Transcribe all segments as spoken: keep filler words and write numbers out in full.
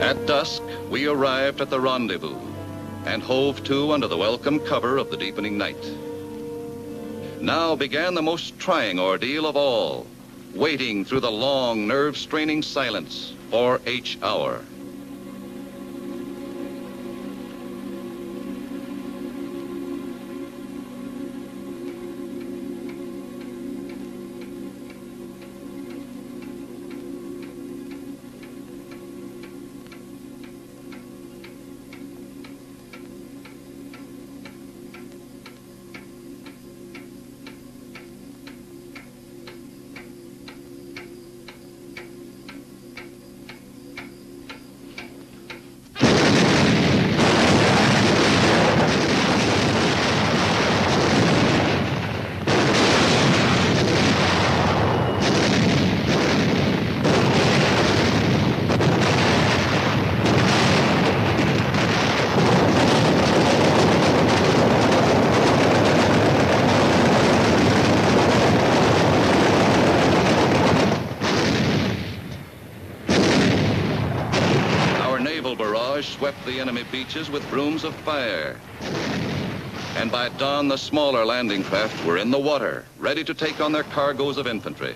At dusk, we arrived at the rendezvous and hove to under the welcome cover of the deepening night. Now began the most trying ordeal of all, waiting through the long, nerve-straining silence for H hour. Swept the enemy beaches with brooms of fire. And by dawn, the smaller landing craft were in the water, ready to take on their cargoes of infantry.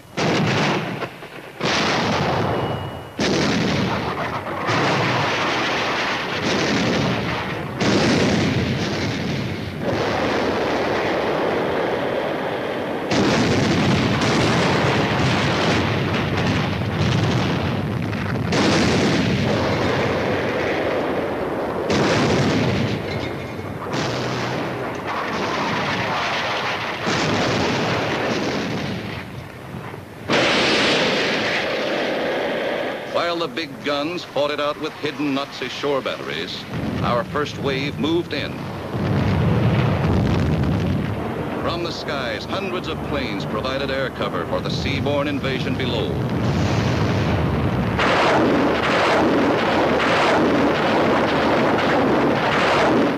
While the big guns fought it out with hidden Nazi shore batteries, our first wave moved in. From the skies, hundreds of planes provided air cover for the seaborne invasion below.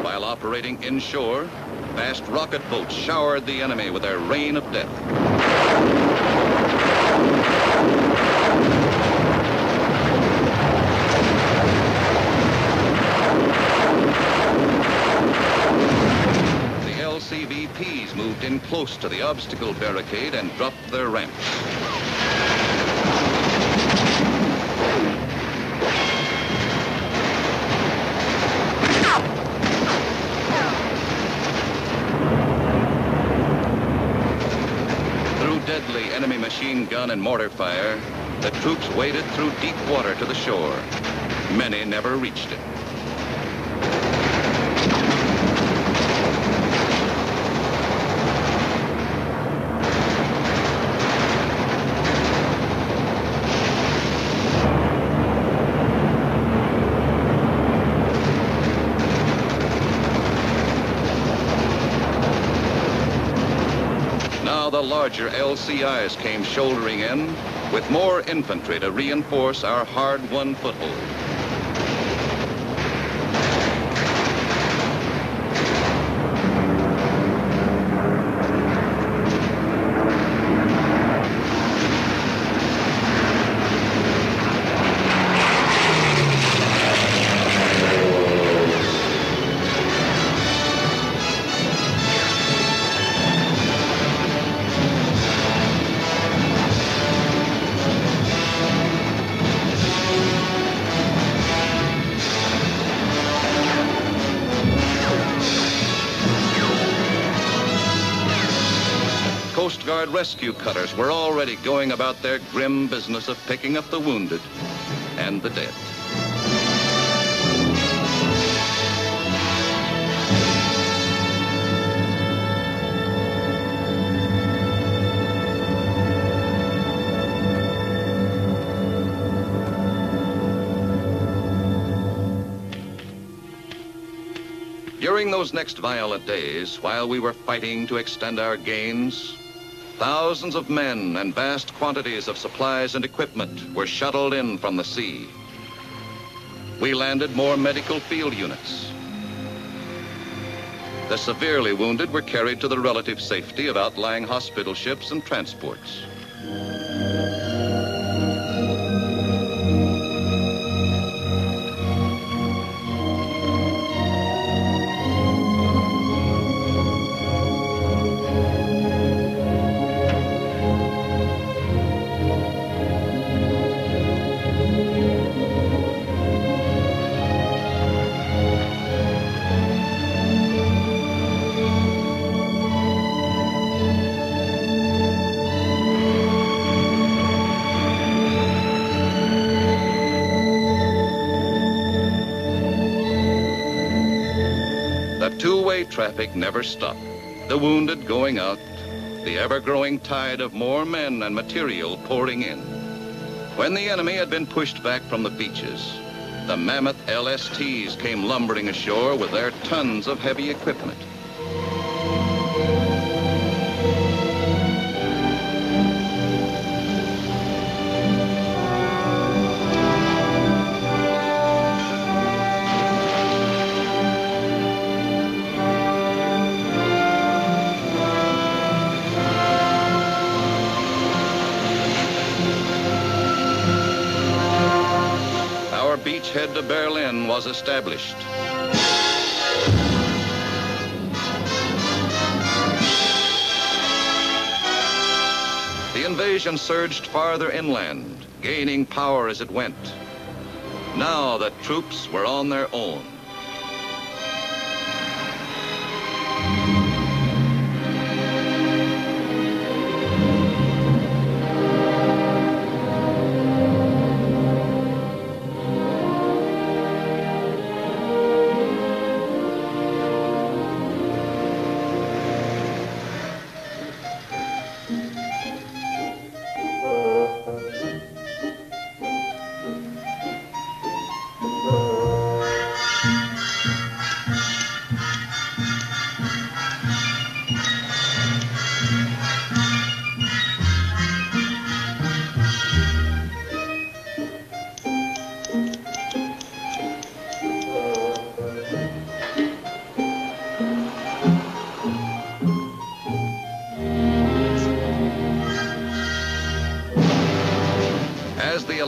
While operating inshore, fast rocket boats showered the enemy with their rain of death. L C V Ps moved in close to the obstacle barricade and dropped their ramps. Through deadly enemy machine gun and mortar fire, the troops waded through deep water to the shore. Many never reached it. The larger L C Is came shouldering in with more infantry to reinforce our hard-won foothold. Coast Guard rescue cutters were already going about their grim business of picking up the wounded and the dead. During those next violent days, while we were fighting to extend our gains, thousands of men and vast quantities of supplies and equipment were shuttled in from the sea. We landed more medical field units. The severely wounded were carried to the relative safety of outlying hospital ships and transports. highway traffic never stopped. The wounded going out, the ever-growing tide of more men and material pouring in. When the enemy had been pushed back from the beaches, the mammoth L S Ts came lumbering ashore with their tons of heavy equipment. Beachhead to Berlin was established. The invasion surged farther inland, gaining power as it went. Now the troops were on their own.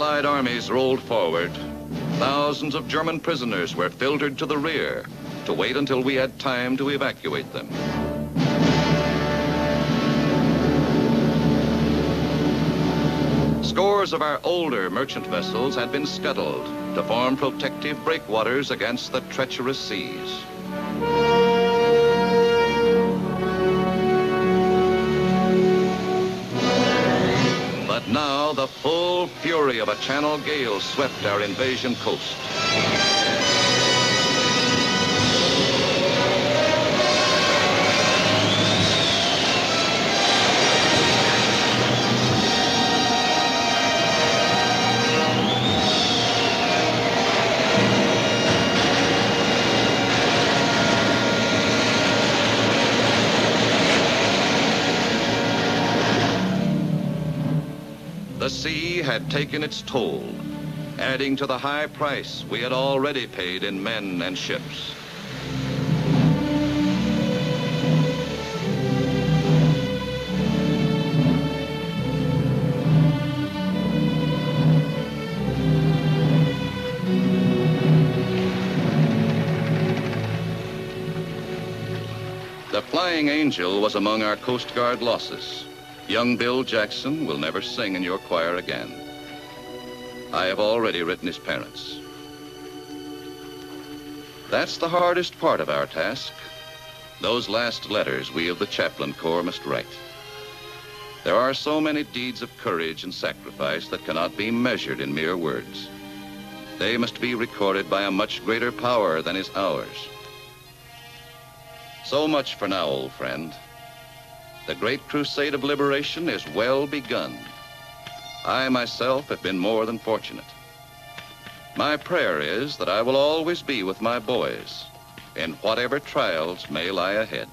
Allied armies rolled forward. Thousands of German prisoners were filtered to the rear to wait until we had time to evacuate them. Scores of our older merchant vessels had been scuttled to form protective breakwaters against the treacherous seas. Now the full fury of a channel gale swept our invasion coast. The sea had taken its toll, adding to the high price we had already paid in men and ships. The Flying Angel was among our Coast Guard losses. Young Bill Jackson will never sing in your choir again. I have already written his parents. That's the hardest part of our task. Those last letters we of the Chaplain Corps must write. There are so many deeds of courage and sacrifice that cannot be measured in mere words. They must be recorded by a much greater power than is ours. So much for now, old friend. The great crusade of liberation is well begun. I myself have been more than fortunate. My prayer is that I will always be with my boys in whatever trials may lie ahead.